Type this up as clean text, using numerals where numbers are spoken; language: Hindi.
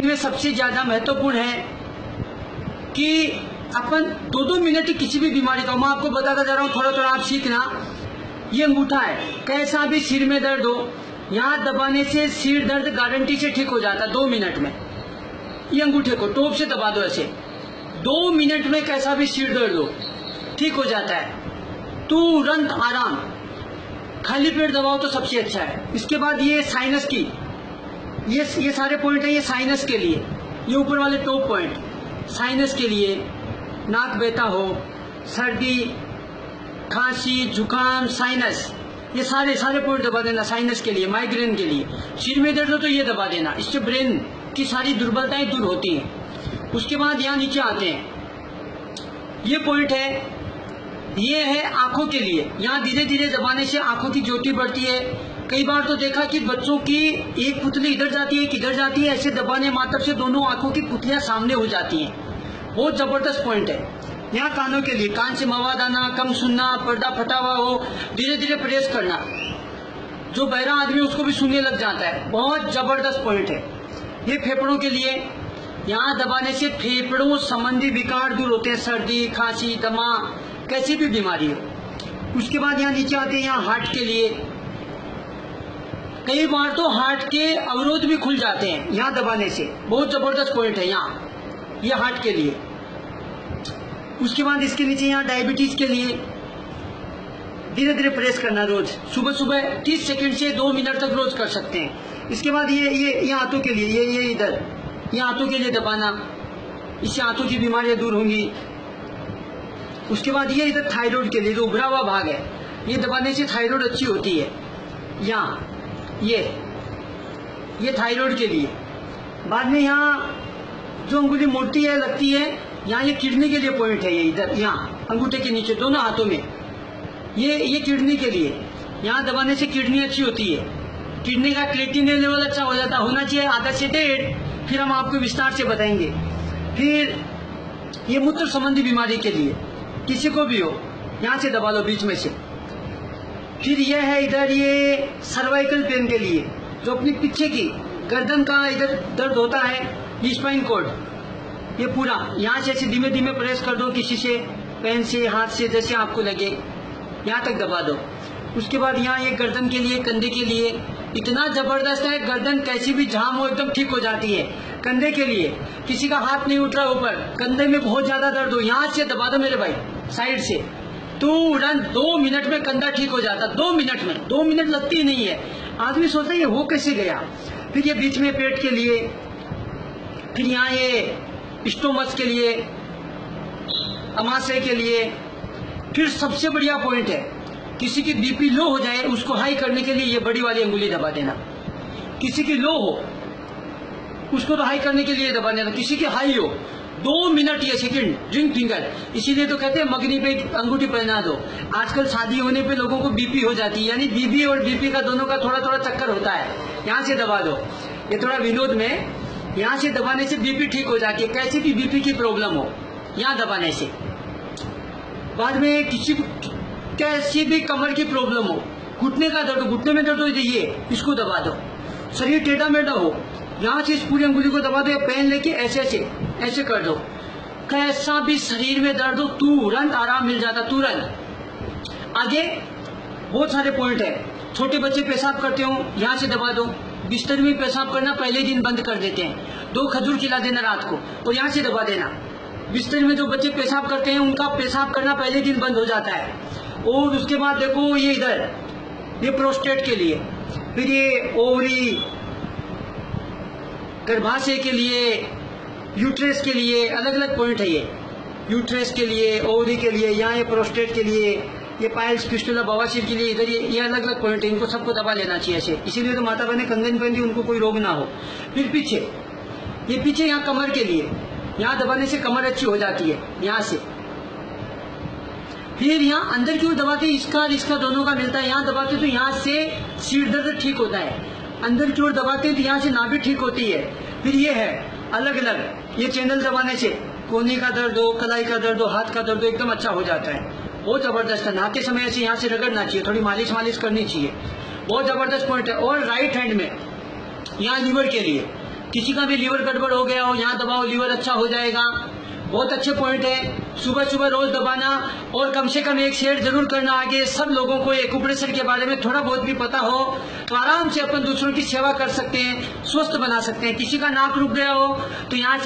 इनमें सबसे ज्यादा महत्वपूर्ण है कि अपन दो दो मिनट किसी भी बीमारी का, मैं आपको बताता जा रहा हूँ, थोड़ा थोड़ा आप सीखना। ये अंगूठा है, कैसा भी सिर में दर्द हो, यहाँ दबाने से सिर दर्द गारंटी से ठीक हो जाता है 2 मिनट में। ये अंगूठे को टोप से दबा दो ऐसे, 2 मिनट में कैसा भी सिर दर्द हो ठीक हो जाता है, तुरंत आराम। खाली पेट दबाओ तो सबसे अच्छा है। इसके बाद ये साइनस की, ये सारे पॉइंट है, ये साइनस के लिए, ये ऊपर वाले टॉप पॉइंट साइनस के लिए, नाक बहता हो, सर्दी, खांसी, जुकाम, साइनस, ये सारे पॉइंट दबा देना साइनस के लिए, माइग्रेन के लिए। सिर में दर्द हो तो ये दबा देना, इससे ब्रेन की सारी दुर्बलताएं दूर होती हैं। उसके बाद यहाँ नीचे आते हैं, ये पॉइंट है, ये है आंखों के लिए। यहाँ धीरे धीरे दबाने से आंखों की ज्योति बढ़ती है। कई बार तो देखा कि बच्चों की एक पुतली इधर जाती है, एक इधर जाती है, ऐसे दबाने मात्र से दोनों आंखों की पुतलियां सामने हो जाती हैं। बहुत जबरदस्त पॉइंट है। यहाँ कानों के लिए, कान से मवाद आना, कम सुनना, पर्दा फटा हुआ हो, धीरे धीरे प्रेस करना, जो बहरा आदमी उसको भी सुनने लग जाता है। बहुत जबरदस्त पॉइंट है। ये फेफड़ों के लिए, यहाँ दबाने से फेफड़ों संबंधी विकार दूर होते हैं, सर्दी, खांसी, दमा, कैसी भी बीमारी हो। उसके बाद यहाँ नीचे आते हैं, यहाँ हार्ट के लिए, कई बार तो हार्ट के अवरोध भी खुल जाते हैं यहाँ दबाने से। बहुत जबरदस्त पॉइंट है यहाँ, ये हार्ट के लिए। उसके बाद इसके नीचे यहाँ डायबिटीज के लिए, धीरे धीरे प्रेस करना रोज, सुबह सुबह 30 सेकंड से 2 मिनट तक रोज कर सकते हैं। इसके बाद ये आंतों के लिए, ये इधर, ये आंतों के लिए दबाना, इससे आंतों की बीमारियां दूर होंगी। उसके बाद ये इधर थायराइड के लिए, जो उभरा हुआ भाग है, ये दबाने से थायराइड अच्छी होती है। यहाँ ये थायराइड के लिए। बाद में यहाँ जो अंगुली मोटी है लगती है, यहाँ ये किडनी के लिए पॉइंट है, ये इधर, यहाँ अंगूठे के नीचे दोनों हाथों में, ये किडनी के लिए। यहाँ दबाने से किडनी अच्छी होती है, किडनी का क्रिएटिनिन लेवल अच्छा हो जाता, होना चाहिए 1/2 से 1.5, फिर हम आपको विस्तार से बताएंगे। फिर ये मूत्र संबंधी बीमारी के लिए, किसी को भी हो यहाँ से दबा लो बीच में से। फिर यह है इधर, ये सर्वाइकल पेन के लिए, जो अपने पीछे की गर्दन का इधर दर्द होता है, ये स्पाइन कोड, ये पूरा यहाँ से ऐसे धीमे धीमे प्रेस कर दो, किसी से पेन से, हाथ से, जैसे आपको लगे यहाँ तक दबा दो। उसके बाद यहाँ ये गर्दन के लिए, कंधे के लिए, इतना जबरदस्त है, गर्दन कैसी भी झाम हो एकदम ठीक हो जाती है। कंधे के लिए, किसी का हाथ नहीं उठ रहा ऊपर, कंधे में बहुत ज्यादा दर्द हो, यहाँ से दबा दो मेरे भाई, साइड से, तुरंत 2 मिनट में कंधा ठीक हो जाता, 2 मिनट में, 2 मिनट लगती ही नहीं है। आदमी सोचता है ये हो कैसे गया। फिर ये बीच में पेट के लिए, फिर यहाँ ये स्टोमस के लिए, अमाशय के लिए। फिर सबसे बढ़िया पॉइंट है, किसी की बीपी लो हो जाए, उसको हाई करने के लिए ये बड़ी वाली अंगुली दबा देना। किसी की लो हो, उसको तो हाई करने के लिए दबा देना, किसी की हाई हो, 2 मिनट ये सेकंड, रिंग फिंगर, इसीलिए तो कहते हैं मगनी पे अंगूठी पहना दो। आजकल शादी होने पे लोगों को बीपी हो जाती है, यानी बीबी और बीपी का दोनों का थोड़ा थोड़ा चक्कर होता है, यहाँ से दबा दो। ये थोड़ा विनोद में, यहाँ से दबाने से बीपी ठीक हो जाती है, कैसे भी बीपी की प्रॉब्लम हो, यहाँ दबाने से। बाद में किसी कैसी भी कमर की प्रॉब्लम हो, घुटने का दर्द, घुटने में दर्द हो, ये इसको दबा दो। शरीर टेढ़ा मेढ़ा हो, यहाँ से इस पूरी अंगुली को दबा दो, या पेन लेके ऐसे ऐसे ऐसे कर दो, कैसा भी शरीर में दर्द हो तुरंत आराम मिल जाता, तुरंत। आगे बहुत सारे पॉइंट है, छोटे बच्चे पेशाब करते हो, यहाँ से दबा दो। बिस्तर में पेशाब करना पहले दिन बंद कर देते हैं, 2 खजूर खिला देना रात को, और यहाँ से दबा देना। बिस्तर में जो बच्चे पेशाब करते हैं, उनका पेशाब करना पहले दिन बंद हो जाता है। और उसके बाद देखो ये इधर, ये प्रोस्टेट के लिए, फिर ये ओवरी, गर्भाशय के लिए, यूट्रेस के लिए, अलग अलग पॉइंट है ये, यूट्रेस के लिए, ओवरी के लिए, यहाँ ये प्रोस्टेट के लिए, ये पाइल्स, फिस्टुला, बवासीर के लिए, इधर ये अलग अलग पॉइंट है, इनको सबको दबा लेना चाहिए ऐसे, इसीलिए तो माता बहने कंगन पहन दी, उनको कोई रोग ना हो। फिर पीछे यहाँ कमर के लिए, यहाँ दबाने से कमर अच्छी हो जाती है, यहाँ से। फिर यहाँ अंदर क्यों दबाते, इसका इसका दोनों का मिलता है, यहाँ दबाते तो यहाँ से सिर दर्द ठीक होता है, अंदर की ओर दबाते हैं तो यहाँ से नाभि ठीक होती है। फिर ये है अलग अलग, ये चैनल दबाने से कोहनी का दर्द हो, कलाई का दर्द हो, हाथ का दर्द हो, एकदम अच्छा हो जाता है, बहुत जबरदस्त है। नहाते समय ऐसे यहाँ से रगड़ना चाहिए, थोड़ी मालिश करनी चाहिए, बहुत जबरदस्त पॉइंट है। और राइट हैंड में यहाँ लीवर के लिए, किसी का भी लीवर गड़बड़ हो गया हो, यहाँ दबाओ लीवर अच्छा हो जाएगा। बहुत अच्छे पॉइंट है, सुबह सुबह रोज दबाना और कम से कम एक शेयर जरूर करना। आगे सब लोगों को एक्यूप्रेशर के बारे में थोड़ा बहुत भी पता हो तो आराम से अपन दूसरों की सेवा कर सकते हैं, स्वस्थ बना सकते हैं। किसी का नाक रुक गया हो तो यहाँ